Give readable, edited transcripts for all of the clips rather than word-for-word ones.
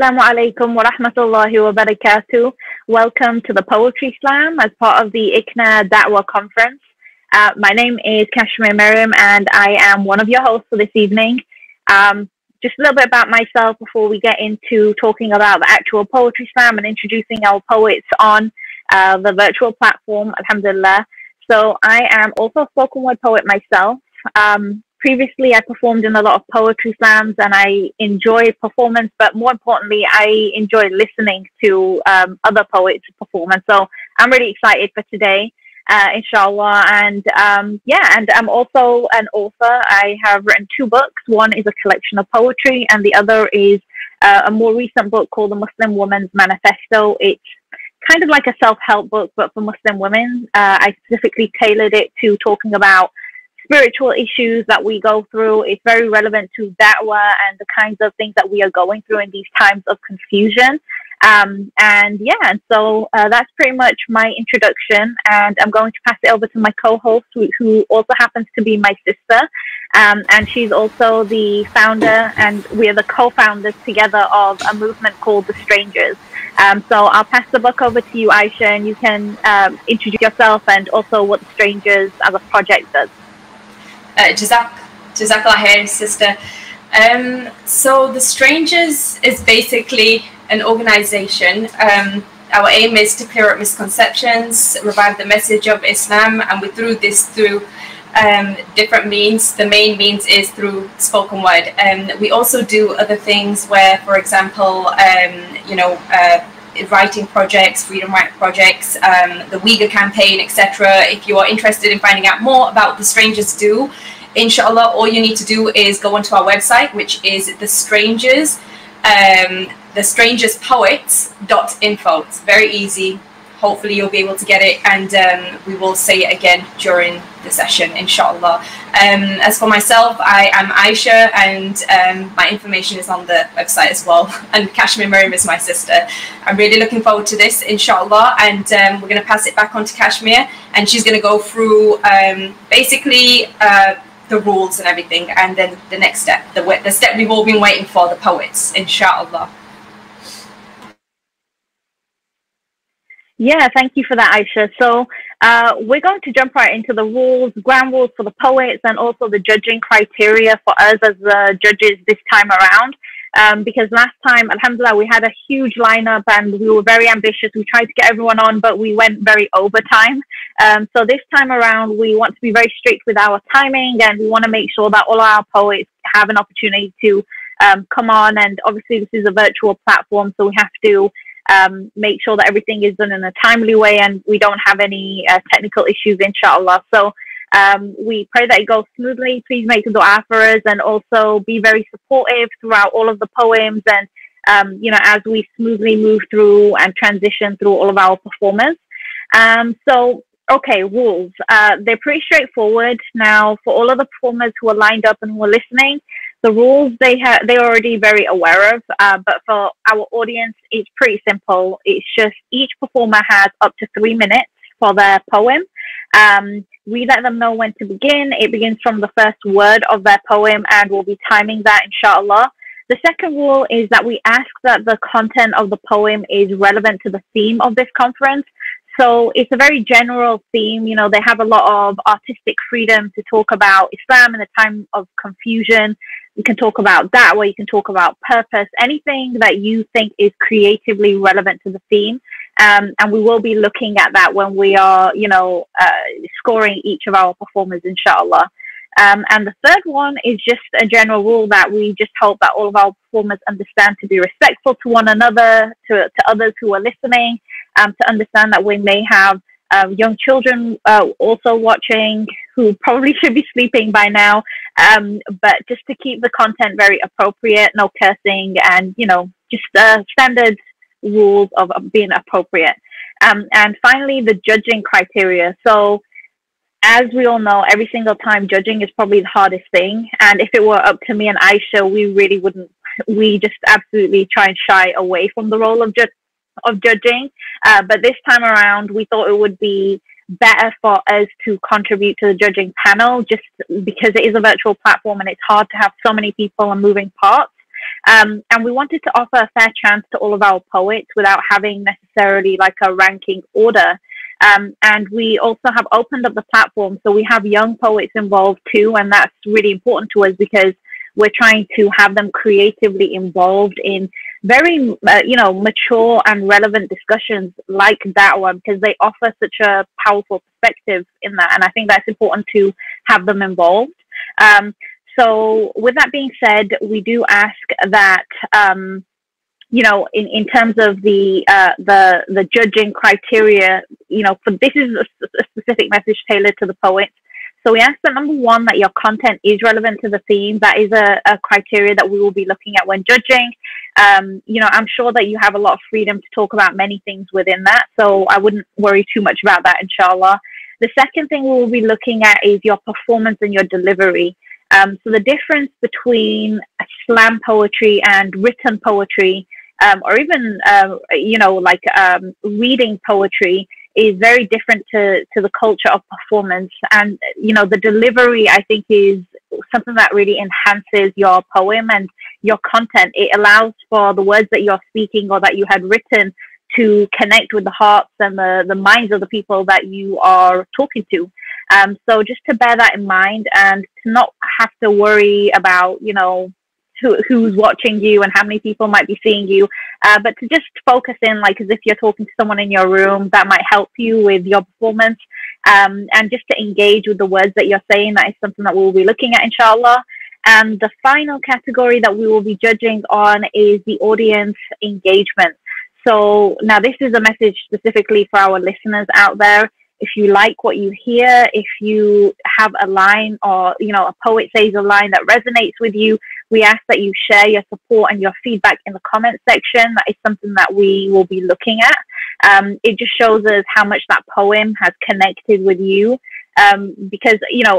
Assalamu alaikum wa rahmatullahi wa barakatuh. Welcome to the Poetry Slam as part of the ICNA Da'wah Conference. My name is Kashmir Miriam and I am one of your hosts for this evening. Just a little bit about myself before we get into talking about the actual Poetry Slam and introducing our poets on the virtual platform, alhamdulillah. So I am also a spoken word poet myself. Previously, I performed in a lot of poetry slams and I enjoy performance, but more importantly, I enjoy listening to other poets perform. And so I'm really excited for today, inshallah. And and I'm also an author. I have written two books. One is a collection of poetry and the other is a more recent book called The Muslim Woman's Manifesto. It's kind of like a self-help book, but for Muslim women. I specifically tailored it to talking about spiritual issues that we go through. It's very relevant to da'wah and the kinds of things that we are going through in these times of confusion. So that's pretty much my introduction, and I'm going to pass it over to my co-host, who also happens to be my sister, and she's also the founder, and we are the co-founders together of a movement called The Strangers. So I'll pass the book over to you, Aisha, and you can introduce yourself and also what The Strangers as a project does. Jazakallah khair, sister. So The Strangers is basically an organization. Our aim is to clear up misconceptions, revive the message of Islam, and we do this through different means. The main means is through spoken word. We also do other things where, for example, writing projects, freedom right projects, the Uyghur campaign, etc. If you are interested in finding out more about The Strangers, inshallah, all you need to do is go onto our website, which is The Strangers, thestrangerspoets.info. It's very easy. Hopefully you'll be able to get it, and we will say it again during the session, inshallah. As for myself, I am Aisha, and my information is on the website as well, and Kashmir Miriam is my sister. I'm really looking forward to this, inshallah, and we're going to pass it back on to Kashmir, and she's going to go through the rules and everything, and then the next step, the step we've all been waiting for, the poets, inshallah. Yeah, thank you for that, Aisha. So we're going to jump right into the rules, ground rules for the poets, and also the judging criteria for us as the judges this time around. Because last time, alhamdulillah, we had a huge lineup and we were very ambitious. We tried to get everyone on, but we went very over time. So this time around, we want to be very strict with our timing, and we want to make sure that all our poets have an opportunity to come on. And obviously, this is a virtual platform, so we have to make sure that everything is done in a timely way and we don't have any technical issues, inshallah. So we pray that it goes smoothly. Please make the dua for us, and also be very supportive throughout all of the poems, and as we smoothly move through and transition through all of our performers. Okay, rules. They're pretty straightforward. Now, for all of the performers who are lined up and who are listening, the rules they're already very aware of, but for our audience, it's pretty simple. It's just each performer has up to 3 minutes for their poem. We let them know when to begin. It begins from the first word of their poem, and we'll be timing that, inshallah. The second rule is that we ask that the content of the poem is relevant to the theme of this conference. So it's a very general theme. They have a lot of artistic freedom to talk about Islam in a time of confusion. You can talk about that, or you can talk about purpose, anything that you think is creatively relevant to the theme. And we will be looking at that when we are, scoring each of our performers, inshallah. And the third one is just a general rule that we just hope that all of our performers understand, to be respectful to one another, to others who are listening, to understand that we may have young children also watching, who probably should be sleeping by now, but just to keep the content very appropriate, no cursing, and just standard rules of being appropriate. And finally, the judging criteria. So as we all know, every single time, judging is probably the hardest thing, and if it were up to me and Aisha, we just absolutely try and shy away from the role of judging, but this time around we thought it would be better for us to contribute to the judging panel, just because it is a virtual platform and it's hard to have so many people and moving parts. And we wanted to offer a fair chance to all of our poets without having necessarily like a ranking order. And we also have opened up the platform, so we have young poets involved too, and that's really important to us because we're trying to have them creatively involved in very, mature and relevant discussions like that one, because they offer such a powerful perspective in that. And I think that's important to have them involved. So with that being said, we do ask that, in terms of the judging criteria, for this is a specific message tailored to the poets. So we ask that, number one, that your content is relevant to the theme. That is a criteria that we will be looking at when judging. I'm sure that you have a lot of freedom to talk about many things within that, so I wouldn't worry too much about that, inshallah. The second thing we will be looking at is your performance and your delivery. So the difference between slam poetry and written poetry, or even, reading poetry, is very different to the culture of performance. And, the delivery, I think, is something that really enhances your poem and your content. It allows for the words that you're speaking or that you had written to connect with the hearts and the minds of the people that you are talking to. So just to bear that in mind and to not have to worry about, who's watching you and how many people might be seeing you, but to just focus in, like, as if you're talking to someone in your room. That might help you with your performance, and just to engage with the words that you're saying. That is something that we'll be looking at, inshallah. And the final category that we will be judging on is the audience engagement. So now this is a message specifically for our listeners out there. If you like what you hear, if you have a line or, a poet says a line that resonates with you, we ask that you share your support and your feedback in the comment section. That is something that we will be looking at. It just shows us how much that poem has connected with you. Because,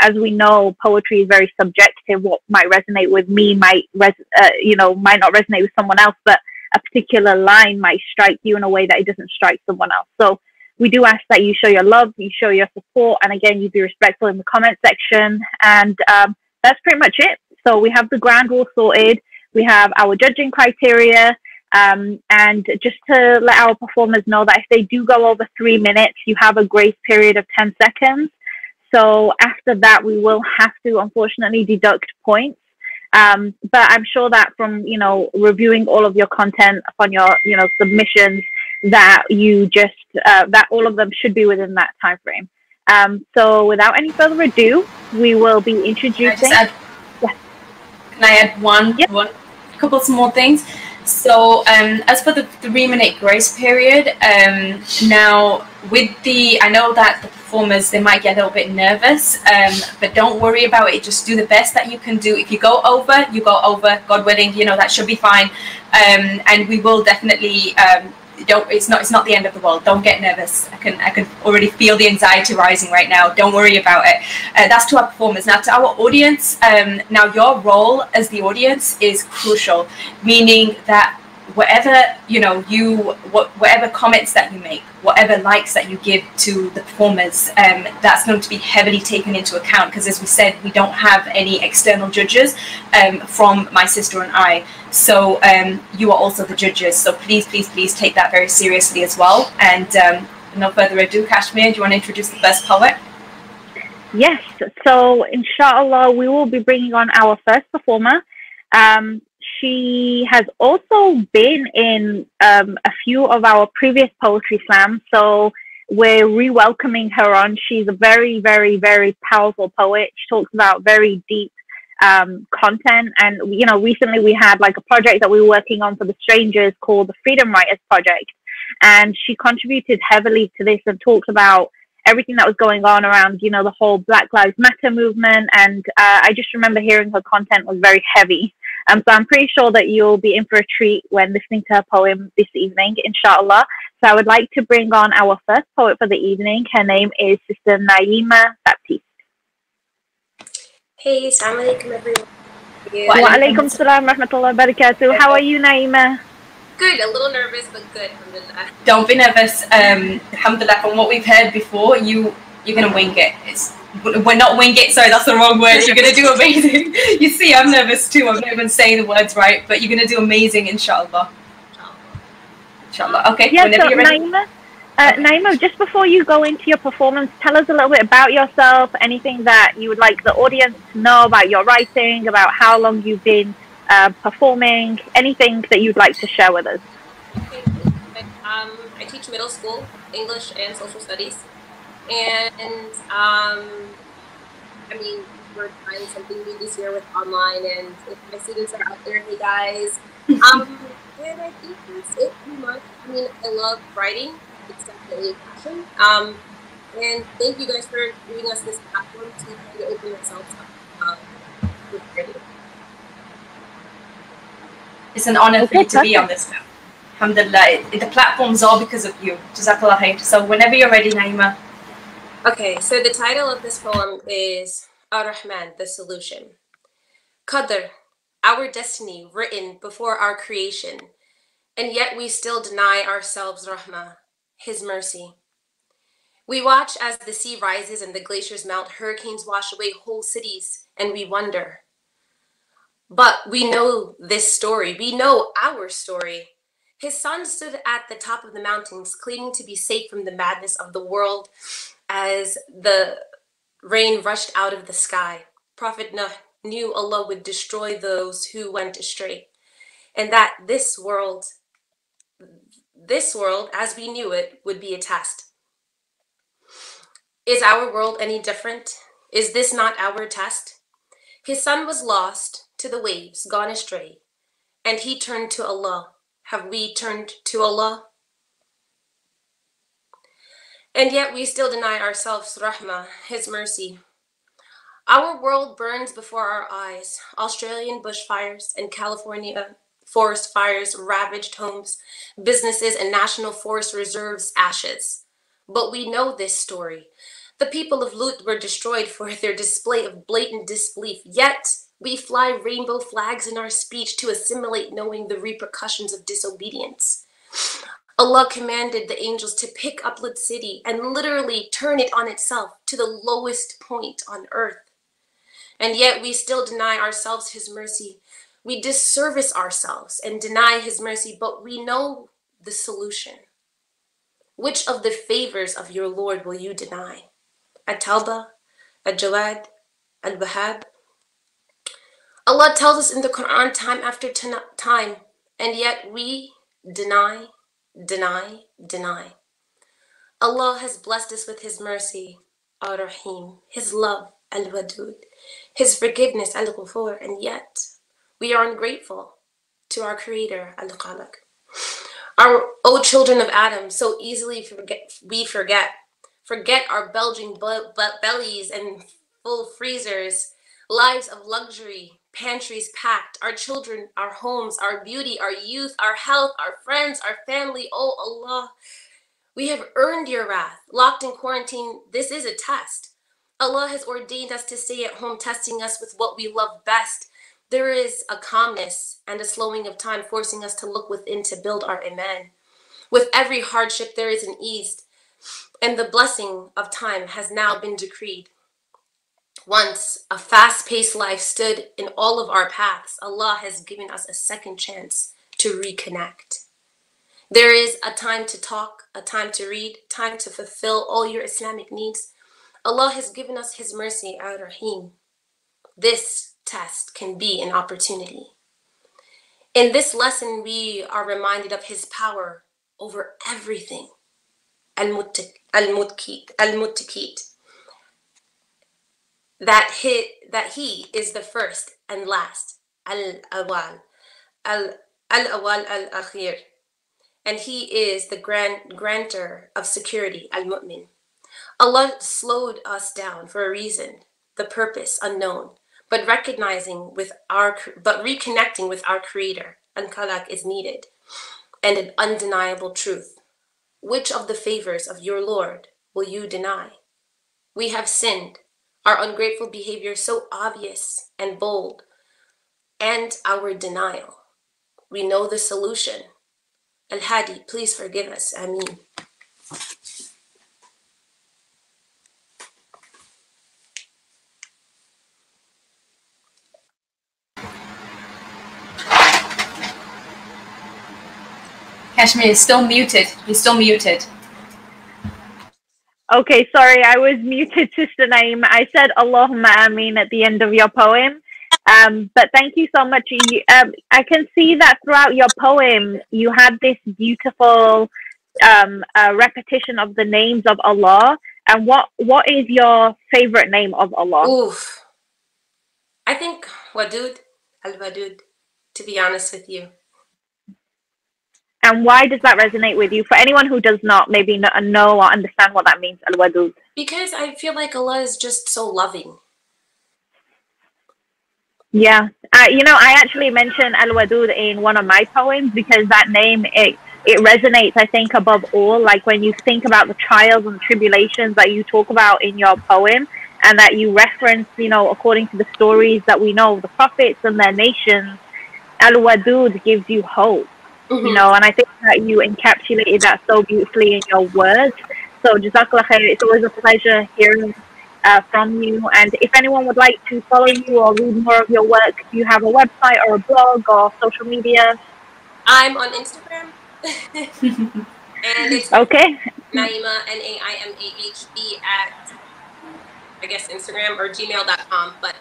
as we know, poetry is very subjective. What might resonate with me might not resonate with someone else, but a particular line might strike you in a way that it doesn't strike someone else. So we do ask that you show your love, you show your support, and again, you be respectful in the comment section. And that's pretty much it. So we have the grand rule sorted, we have our judging criteria, and just to let our performers know that if they do go over 3 minutes, you have a grace period of 10 seconds. So after that, we will have to, unfortunately, deduct points. But I'm sure that from, reviewing all of your content upon your, submissions, that you just, that all of them should be within that time frame. So without any further ado, we will be introducing... Can I add one couple small things? So as for the 3-minute grace period, now with the, I know that the performers, they might get a little bit nervous, but don't worry about it. Just do the best that you can do. If you go over, you go over. God willing, that should be fine. And we will definitely... It's not the end of the world. Don't get nervous. I can already feel the anxiety rising right now. Don't worry about it. That's to our performers. Now to our audience. Now your role as the audience is crucial, meaning that whatever comments that you make, whatever likes that you give to the performers, that's going to be heavily taken into account, because as we said, we don't have any external judges from my sister and I. So you are also the judges, so please take that very seriously as well. And no further ado, Kashmir, do you want to introduce the first poet? Yes, so inshallah we will be bringing on our first performer. She has also been in a few of our previous poetry slams, so we're re-welcoming her on. She's a very, very, very powerful poet. She talks about very deep content, and recently we had like a project that we were working on for The Strangers called the Freedom Writers Project, and she contributed heavily to this and talked about everything that was going on around, the whole Black Lives Matter movement, and I just remember hearing her content was very heavy. So I'm pretty sure that you'll be in for a treat when listening to her poem this evening, inshallah. So I would like to bring on our first poet for the evening. Her name is Sister Naimah Baptiste. Hey, assalamu alaikum everyone. Wa alaikum salam rahmatullahi wa barakatuh. How are you, Naimah? Good, a little nervous, but good, alhamdulillah. Don't be nervous, alhamdulillah. From what we've heard before, you're going to wing it. It's We're not winged, sorry, that's the wrong word. You're going to do amazing. You see, I'm nervous too. I'm not even saying the words right, but you're going to do amazing, inshallah. Inshallah. Okay, yeah, whenever so you're ready. Naimah, just before you go into your performance, tell us a little bit about yourself, anything that you would like the audience to know about your writing, about how long you've been performing, anything that you'd like to share with us. Okay. I teach middle school English and social studies, and I mean, we're trying something new this year with online, and if my students are out there, hey guys. And I think that's it pretty much. I mean, I love writing. It's definitely a passion. And thank you guys for giving us this platform to try to open ourselves up with writing. It's an honor for you to be on this now. Alhamdulillah, the platform's all because of you. Jazakallah khair. So whenever you're ready, Naimah. Okay, so the title of this poem is Ar-Rahman, the Solution. Qadr, our destiny written before our creation, and yet we still deny ourselves Rahmah, his mercy. We watch as the sea rises and the glaciers melt, hurricanes wash away whole cities, and we wonder. But we know this story, we know our story. His son stood at the top of the mountains, claiming to be safe from the madness of the world as the rain rushed out of the sky. Prophet Nuh knew Allah would destroy those who went astray, and that this world as we knew it would be a test. Is our world any different? Is this not our test? His son was lost to the waves, gone astray, and he turned to Allah. Have we turned to Allah? And yet we still deny ourselves Rahmah, his mercy. Our world burns before our eyes. Australian bushfires and California forest fires ravaged homes, businesses, and National Forest Reserve's ashes. But we know this story. The people of Lut were destroyed for their display of blatant disbelief, yet we fly rainbow flags in our speech to assimilate, knowing the repercussions of disobedience. Allah commanded the angels to pick up Lut city and literally turn it on itself to the lowest point on earth. And yet we still deny ourselves his mercy. We disservice ourselves and deny his mercy, but we know the solution. Which of the favors of your Lord will you deny? At-Tawbah, Al-Jawad, Al-Wahhab. Allah tells us in the Quran time after time, and yet we deny, deny, deny. Allah has blessed us with his mercy, Ar-Rahim, his love, Al-Wadud, his forgiveness, Al-Ghafur, and yet we are ungrateful to our creator, Al-Khaliq. O children of Adam, so easily forget our belching bellies and full freezers, lives of luxury, pantries packed, our children, our homes, our beauty, our youth, our health, our friends, our family. Oh Allah, we have earned your wrath. Locked in quarantine, this is a test. Allah has ordained us to stay at home, testing us with what we love best. There is a calmness and a slowing of time, forcing us to look within to build our iman. With every hardship, there is an ease, and the blessing of time has now been decreed. Once a fast-paced life stood in all of our paths, Allah has given us a second chance to reconnect. There is a time to talk, a time to read, time to fulfill all your Islamic needs. Allah has given us his mercy, Ar-Rahim. This test can be an opportunity. In this lesson, we are reminded of his power over everything. Al-Mutkeet. That he is the first and last, Al Awal, Al Akhir, and he is the grantor of security, Al Mu'min. Allah slowed us down for a reason, the purpose unknown, but reconnecting with our Creator, Al Khallaq, is needed, and an undeniable truth. Which of the favors of your Lord will you deny? We have sinned. Our ungrateful behavior so obvious and bold, and our denial. We know the solution. Al Hadi, please forgive us. Ameen. Kashmir is still muted. You're still muted. Okay, sorry, I was muted, Sister Naimah. I said Allahumma Ameen at the end of your poem. But thank you so much. I can see that throughout your poem, you had this beautiful repetition of the names of Allah. And what is your favorite name of Allah? Oof. I think Wadud, Al-Wadud, to be honest with you. And why does that resonate with you? For anyone who does not maybe not know or understand what that means, Al-Wadud. Because I feel like Allah is just so loving. Yeah. You know, I actually mentioned Al-Wadud in one of my poems because that name, it resonates, I think, above all. Like when you think about the trials and tribulations that you talk about in your poem and that you reference, you know, according to the stories that we know, the prophets and their nations, Al-Wadud gives you hope. You know, and I think that you encapsulated that so beautifully in your words. So, Jazakallah Khair, it's always a pleasure hearing from you. And if anyone would like to follow you or read more of your work, do you have a website or a blog or social media? I'm on Instagram. And it's okay. Naimah, N-A-I-M-A-H-E at, I guess, Instagram or gmail.com. But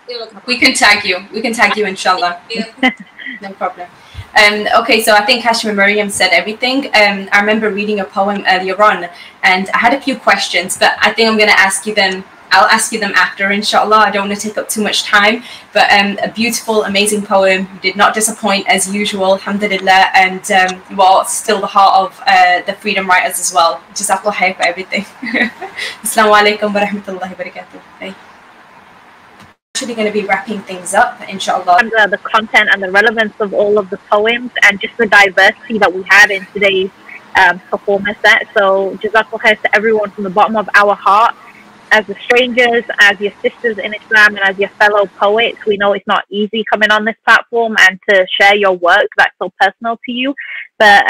we can tag you. We can tag you, inshallah. No problem. Okay, so I think Kashmir Miriam said everything. I remember reading a poem earlier on, and I had a few questions, but I think I'm going to ask you them. I'll ask you them after, inshallah. I don't want to take up too much time, but a beautiful, amazing poem. You did not disappoint as usual, alhamdulillah, and you are still the heart of the freedom writers as well. Jazakallah khair for everything. Assalamu alaikum wa rahmatullahi wa barakatuh. Actually going to be wrapping things up, inshallah. And the content and the relevance of all of the poems and just the diversity that we had in today's performance set. So Jazakallah khair to everyone from the bottom of our heart. As the strangers, as your sisters in Islam and as your fellow poets, we know it's not easy coming on this platform and to share your work that's so personal to you. But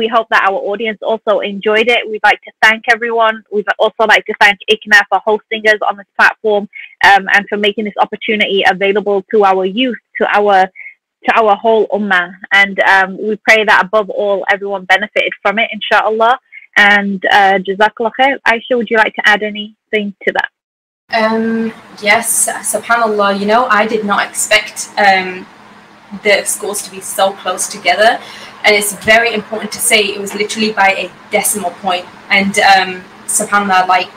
we hope that our audience also enjoyed it. We'd like to thank everyone. We'd also like to thank ICNA for hosting us on this platform and for making this opportunity available to our youth, to our whole ummah. And we pray that above all, everyone benefited from it, inshallah. And Jazakallah khair. Aisha, would you like to add anything to that? Yes, subhanallah, you know, I did not expect the schools to be so close together. And it's very important to say it was literally by a decimal point. And subhanallah, like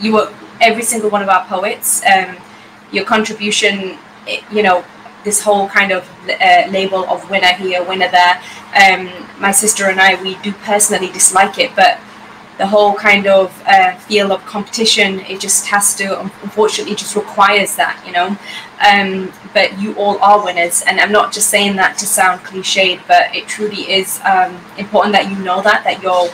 you were, every single one of our poets, your contribution, you know, this whole kind of label of winner here, winner there. My sister and I, we do personally dislike it, but the whole kind of feel of competition, it just has to, unfortunately, just requires that, you know. But you all are winners, and I'm not just saying that to sound cliched, but it truly is important that you know that your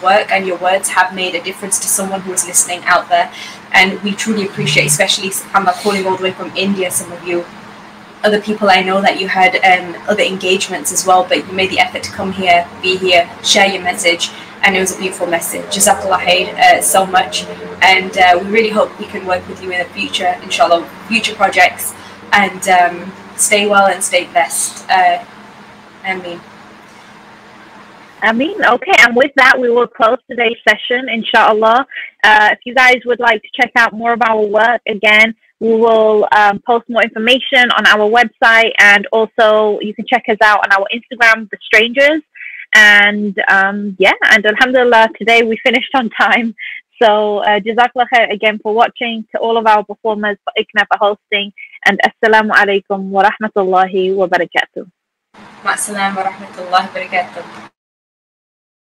work and your words have made a difference to someone who is listening out there. And we truly appreciate, especially I'm calling all the way from India, some of you. Other people, I know that you had other engagements as well, but you made the effort to come here, be here, share your message, and it was a beautiful message. Jazakallah khair so much, and we really hope we can work with you in the future, inshallah, future projects, and stay well and stay blessed. Ameen. Ameen. Okay, and with that, we will close today's session, inshallah. If you guys would like to check out more of our work, again, we will post more information on our website, and also you can check us out on our Instagram, The Strangers. And yeah, and alhamdulillah, today we finished on time. So Jazakallah khair again for watching, to all of our performers, for ICNA for hosting, and Assalamu alaikum wa rahmatullahi wa barakatuh. Wa rahmatullahi wa barakatuh.